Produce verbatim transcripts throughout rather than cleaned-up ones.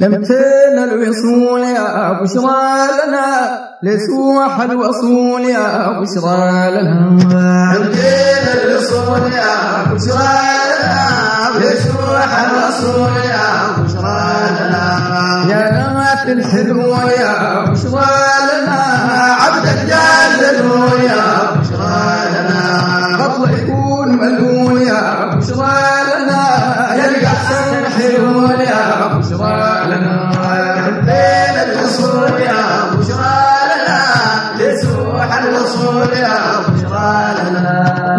لمتن الوصول يا بشرى لنا لسوى حل الوصول يا بشرى لنا لمتن الوصول يا بشرى لنا لسوى حل الوصول يا بشرى لنا يا نات الحلوة يا بشرى لنا عبد الجلال يا بشرى لنا فضل يكون ملول يا بشرى لنا يلقى حسن حلو يا بشرى لنا لمتين الوصول يا بشرى لنا لسوح الوصول يا بشرى لنا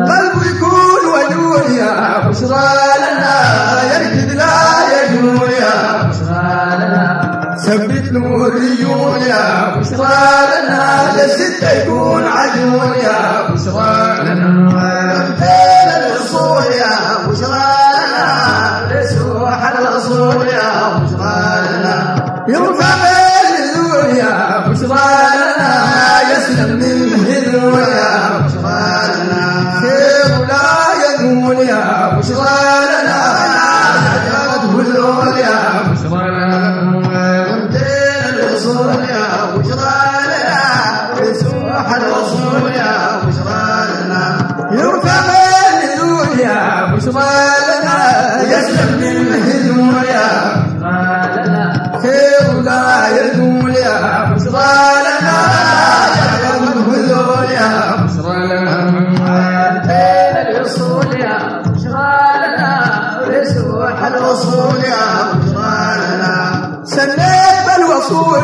قلب يكون ودود يا بشرى لنا يركد لا يجور يا بشرى لنا ثبت نور العيون يا بشرى لنا للست يكون عدول يا بشرى لنا لمتين الوصول يا بشرى يا بشرالنا يرفع الزور يا بشرالنا يسلم من هلو يا بشرالنا خير لا يزول يا بشرالنا عجبته اللون يا بشرالنا يمتين الوصول يا بشرالنا يسوح الوصول يا بشرالنا يرفع الزور يا بشرالنا يسلم من هلو يا بشرى لنا سلم الوصول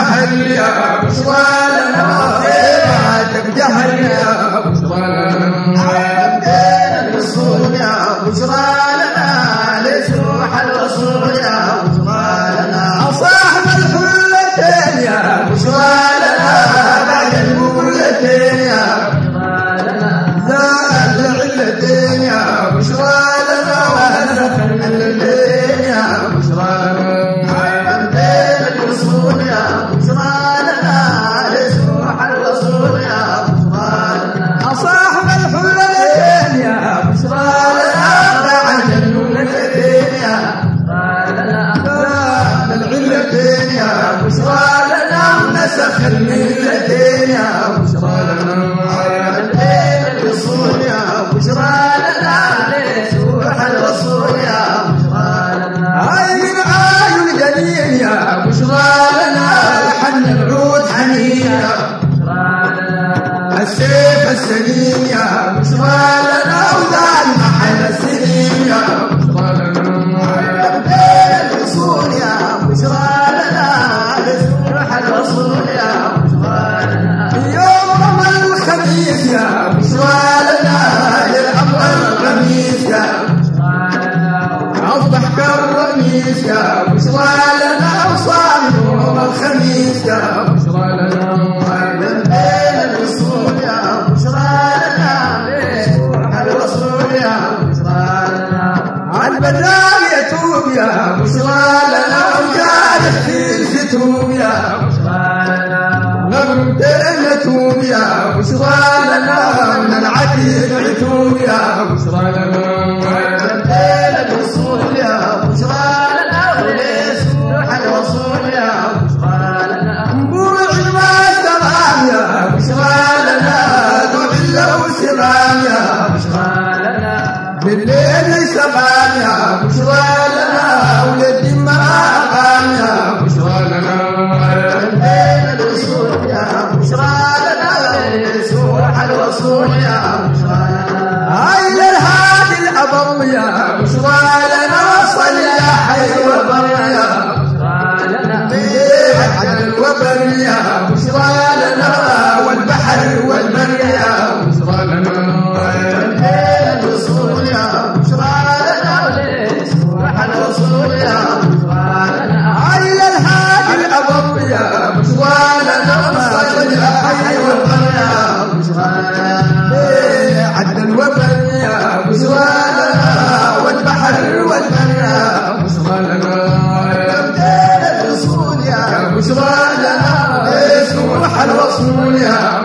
أهل يا بشرى لنا خيراتك جهل يا بشرى لنا عبدين الوصول يا بشرى لنا لسوح الوصول يا بشرى لنا صاحب الحلتين يا بشرى لنا بعد المولتين يا بشرى لنا زاد العلتين يا بشرى لنا وهزف الليلين يا بشرى لنا عبدين الوصول يا الملتين يا بشرى لنا الملتين الوصول يا بشرى لنا لسوح الوصول يا بشرى لنا هاي من عايل جليل يا بشرى لنا حن العود حنين يا بشرى لنا السيف السليم يا بشرى لنا وذا المحل السليم يا بشرى لنا الملتين الوصول يا بشرى لنا لسوح الوصول يا يا بشرى لنا يلعب القميص يا بشرى لنا أصبح كالرميس يا بشرى لنا وصار يوم الخميس يا بشرى لنا لمتين الوصول يا بشرى لنا لسوح الوصول يا بشرى لنا عالبدال يتوب يا بشرى لنا وجال الخيل ستوب يا بشرى لنا لمتين يتوب يا بشرى من العتيق عتوب يا بشرى لنا لمتين الوصول يا بشرى لنا لسوح الوصول يا بشرى لنا بورع المسلام يا بشرى لنا دع له سلام يا بشرى لنا بالليل ليس غام يا بشرى لنا ولد ما غام يا بشرى لنا لمتين الوصول يا بشرى لسوح الوصول يا بشرى لنا عيل الهادي الأبر يا بشرى لنا وصل يا حي وبر يا بشرى لنا عن الوبر يا بشرى لنا والبحر والبر يا بشرى لنا لمتين الوصول يا بشرى لنا لسوح الوصول يا بشرى لنا عيل الهادي الأبر سوالنا ليش نروح الوصول يا